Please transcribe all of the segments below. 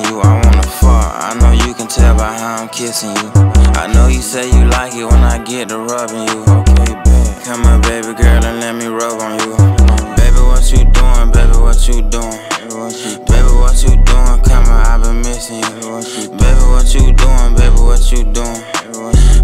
kissing you, I wanna fart. I know you can tell by how I'm kissing you. I know you say you like it when I get to rubbing you. Okay, babe, come on, baby girl, and let me rub on you. Baby, what you doing? Baby, what you doing? Baby, what you doing? Come on, I've been missing you. Baby, what you doing? Baby, what you doing?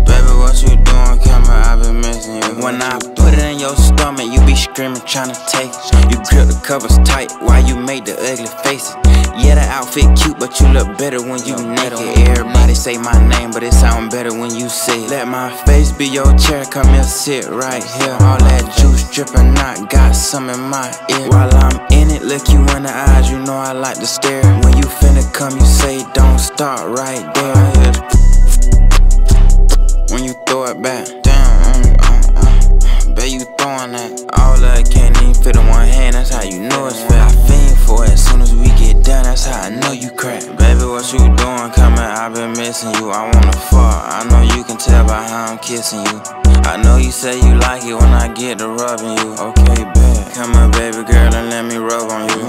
Baby, what you doing? Come on, I've been missing you. When I put it in your stomach, you be screaming, trying to take it. You grip the covers tight while you make the ugly faces. Yeah, the outfit cute, but you look better when you naked. Everybody say my name, but it sound better when you say it. Let my face be your chair, come here, sit right here. All that juice dripping, I got some in my ear. While I'm in it, look you in the eyes, you know I like to stare. When you finna come, you say don't start right there. When you throw it back, damn, bet you throwing that. All of it can't even fit in one hand, that's how you know it's fair. I fiend for it, as soon as we get done, that's how I know you crack. Baby, what you doing? Come here, I've been missing you, I wanna fart. I know you can tell by how I'm kissing you. I know you say you like it when I get to rubbing you. Okay, babe, come here, baby girl, and let me rub on you.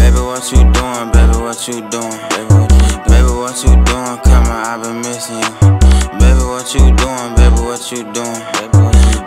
Baby, what you doing? Baby, what you doing? Baby, what you doing? Come here, I've been missing you. Baby, what you doing? Baby, what you doing?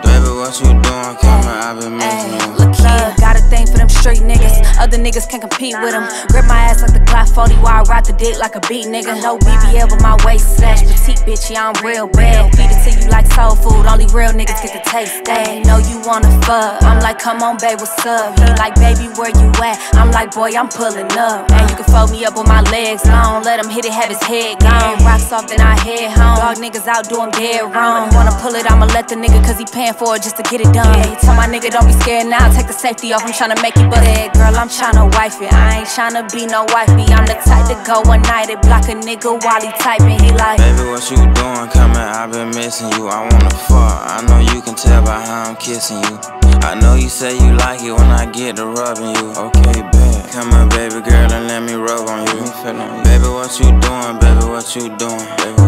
Baby, what you doing? Come here, I've been missing you. Look here, got a thing for them straight niggas. Other niggas can't compete with them. Grip my ass like the Glock 40 while I ride the dick like a beat nigga. No BBL with my waist slash petite bitch, yeah, I'm real bad. Feed it to you like soul food, only real niggas get to taste that. Know you wanna fuck, I'm like, come on, babe, what's up? He like, baby, where you at? I'm like, boy, I'm pulling up. And you can fold me up on my legs long, let him hit it, have his head gone. Rocks off and I head home, dog niggas out doing dead wrong. Wanna pull it, I'ma let the nigga, cause he paying for it just to get it done. Yeah, he tell my nigga, don't be scared now, take the safety off, I'm tryna make it bust. Girl, I'm tryna wife it, I ain't tryna be no wifey. I'm the type to go one night and block a nigga while he typing. He like, baby, what you doing? Come here, I've been missing you, I wanna fart. I know you can tell by how I'm kissing you. I know you say you like it when I get to rubbing you. Okay, babe, come here, baby girl, and let me rub on you. Baby, what you doing? Baby, what you doing? Baby,